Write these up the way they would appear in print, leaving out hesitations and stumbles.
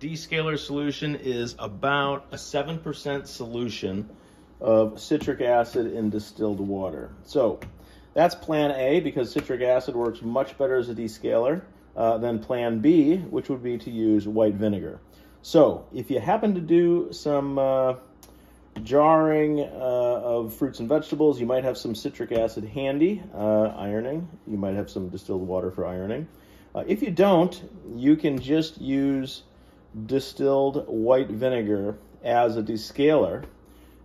Descaler solution is about a 7% solution of citric acid in distilled water. So that's plan A, because citric acid works much better as a descaler than plan B, which would be to use white vinegar. So if you happen to do some jarring of fruits and vegetables, you might have some citric acid handy, ironing. You might have some distilled water for ironing. If you don't, you can just use distilled white vinegar as a descaler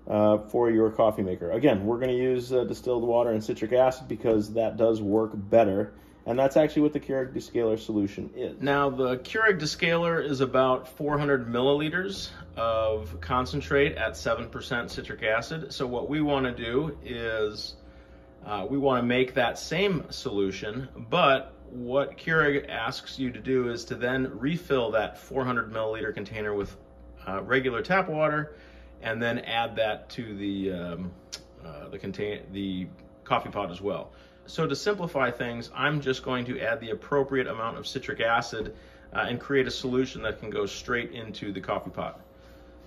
for your coffee maker. Again, we're going to use distilled water and citric acid because that does work better, and that's actually what the Keurig descaler solution is. Now, the Keurig descaler is about 400 milliliters of concentrate at 7% citric acid. So what we want to do is we want to make that same solution, but what Keurig asks you to do is to then refill that 400 milliliter container with regular tap water, and then add that to the coffee pot as well. So to simplify things, I'm just going to add the appropriate amount of citric acid and create a solution that can go straight into the coffee pot.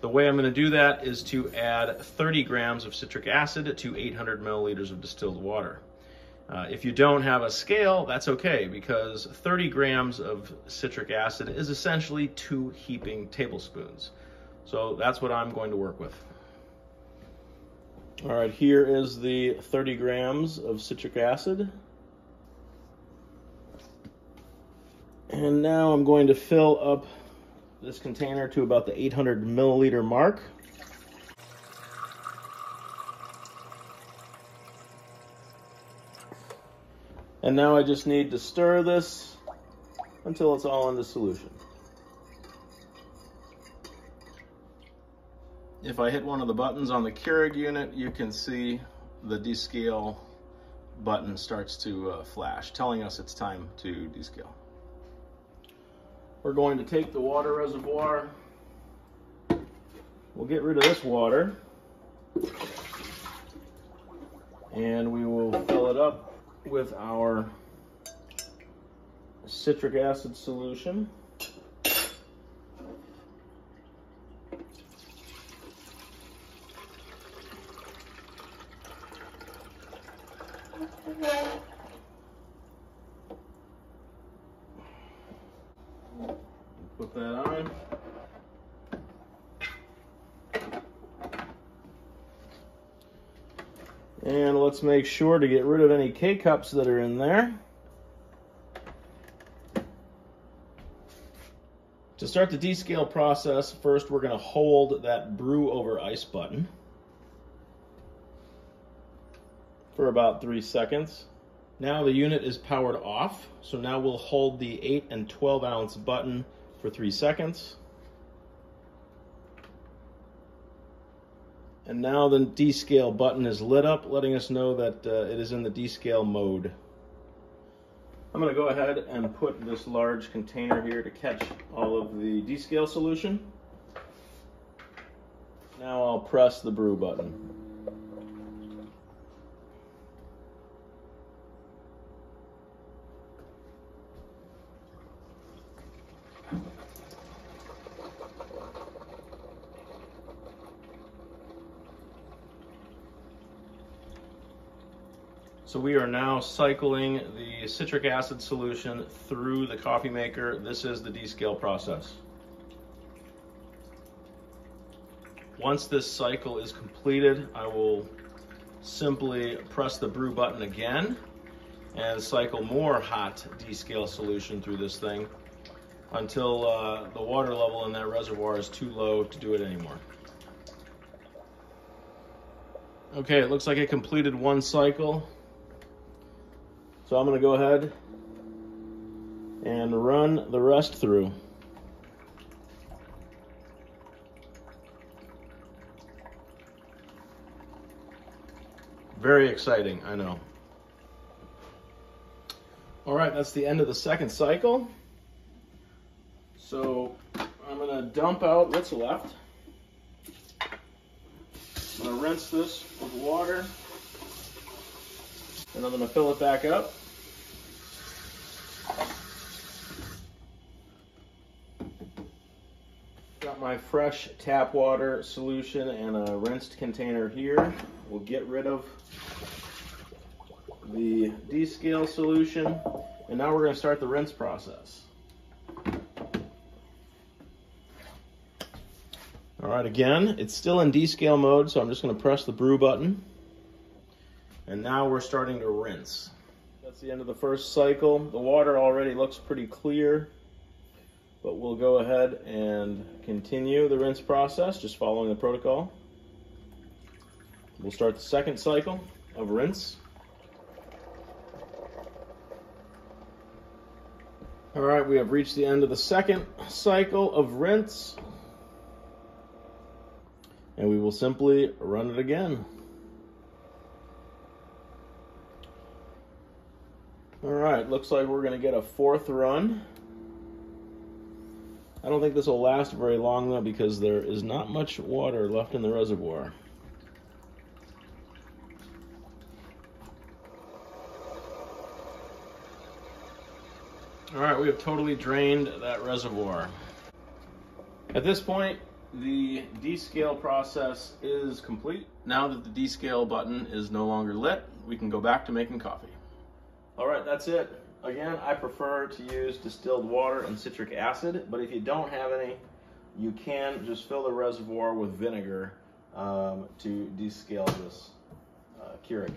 The way I'm going to do that is to add 30 grams of citric acid to 800 milliliters of distilled water. If you don't have a scale, that's okay, because 30 grams of citric acid is essentially 2 heaping tablespoons. So that's what I'm going to work with. All right, here is the 30 grams of citric acid. And now I'm going to fill up this container to about the 800 milliliter mark. And now I just need to stir this until it's all in the solution. If I hit one of the buttons on the Keurig unit, you can see the descale button starts to flash, telling us it's time to descale. We're going to take the water reservoir. We'll get rid of this water, and we will fill it up with our citric acid solution. Put that on. And let's make sure to get rid of any K-cups that are in there. To start the descale process, first we're going to hold that brew over ice button for about 3 seconds. Now the unit is powered off, so now we'll hold the 8 and 12 ounce button for 3 seconds. And now the descale button is lit up, letting us know that it is in the descale mode. I'm going to go ahead and put this large container here to catch all of the descale solution. Now I'll press the brew button. So we are now cycling the citric acid solution through the coffee maker. This is the descale process. Once this cycle is completed, I will simply press the brew button again and cycle more hot descale solution through this thing until the water level in that reservoir is too low to do it anymore. Okay, it looks like it completed one cycle. So I'm going to go ahead and run the rest through. Very exciting, I know. All right, that's the end of the second cycle. So I'm going to dump out what's left. I'm going to rinse this with water, and I'm going to fill it back up. got my fresh tap water solution and a rinsed container here. We'll get rid of the descale solution, and now we're going to start the rinse process. All right, again, it's still in descale mode, so I'm just going to press the brew button, and now we're starting to rinse. That's the end of the first cycle. The water already looks pretty clear, but we'll go ahead and continue the rinse process, just following the protocol. We'll start the second cycle of rinse. All right, we have reached the end of the second cycle of rinse, and we will simply run it again. All right, looks like we're gonna get a fourth run. I don't think this will last very long though, because there is not much water left in the reservoir. All right, we have totally drained that reservoir. At this point, the descale process is complete. Now that the descale button is no longer lit, we can go back to making coffee. All right, that's it. Again, I prefer to use distilled water and citric acid, but if you don't have any, you can just fill the reservoir with vinegar to descale this Keurig.